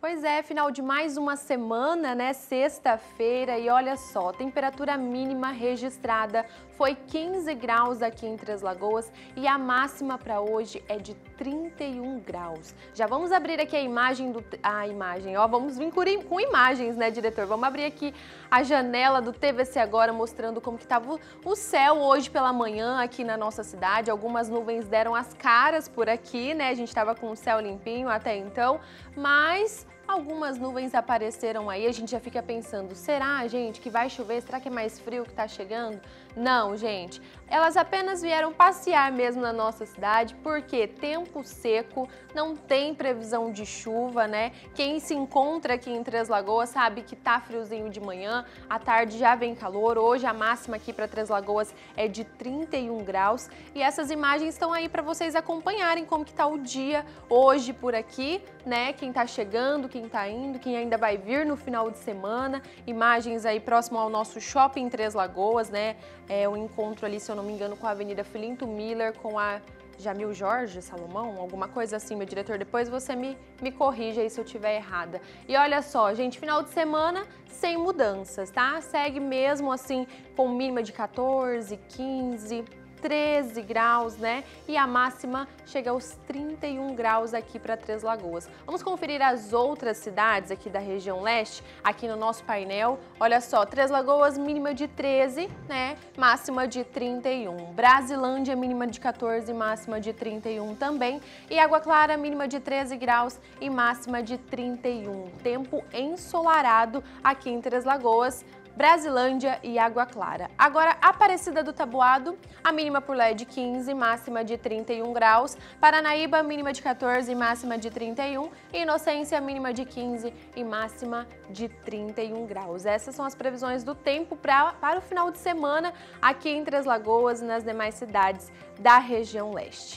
Pois é, final de mais uma semana, né? Sexta-feira, e olha só, temperatura mínima registrada foi 15 graus aqui em Três Lagoas e a máxima para hoje é de 31 graus. Já vamos abrir aqui a imagem do... ó, vamos vir com imagens, né, diretor? Vamos abrir aqui a janela do TVC agora, mostrando como que estava o céu hoje pela manhã aqui na nossa cidade. Algumas nuvens deram as caras por aqui, né? A gente estava com o céu limpinho até então, mas... algumas nuvens apareceram aí, a gente já fica pensando, será, gente, que vai chover? Será que é mais frio que tá chegando? Não, gente, elas apenas vieram passear mesmo na nossa cidade, porque tempo seco, não tem previsão de chuva, né? Quem se encontra aqui em Três Lagoas sabe que tá friozinho de manhã, à tarde já vem calor, hoje a máxima aqui para Três Lagoas é de 31 graus, e essas imagens estão aí para vocês acompanharem como que tá o dia hoje por aqui, né? Quem tá chegando, quem tá indo, quem ainda vai vir no final de semana, imagens aí próximo ao nosso Shopping Três Lagoas, né? É um encontro ali, se eu não me engano, com a Avenida Filinto Miller, com a Jamil Jorge Salomão, alguma coisa assim, meu diretor, depois você me corrige aí se eu estiver errada. E olha só, gente, final de semana sem mudanças, tá? Segue mesmo assim com mínima de 14, 15... 13 graus, né? E a máxima chega aos 31 graus aqui para Três Lagoas. Vamos conferir as outras cidades aqui da região leste, aqui no nosso painel. Olha só, Três Lagoas mínima de 13, né? Máxima de 31. Brasilândia mínima de 14, máxima de 31 também. E Água Clara mínima de 13 graus e máxima de 31. Tempo ensolarado aqui em Três Lagoas, Brasilândia e Água Clara. Agora, Aparecida do Taboado, a mínima por lá é de 15, máxima de 31 graus. Paranaíba, mínima de 14, máxima de 31. Inocência, mínima de 15 e máxima de 31 graus. Essas são as previsões do tempo para o final de semana aqui em Três Lagoas e nas demais cidades da região leste.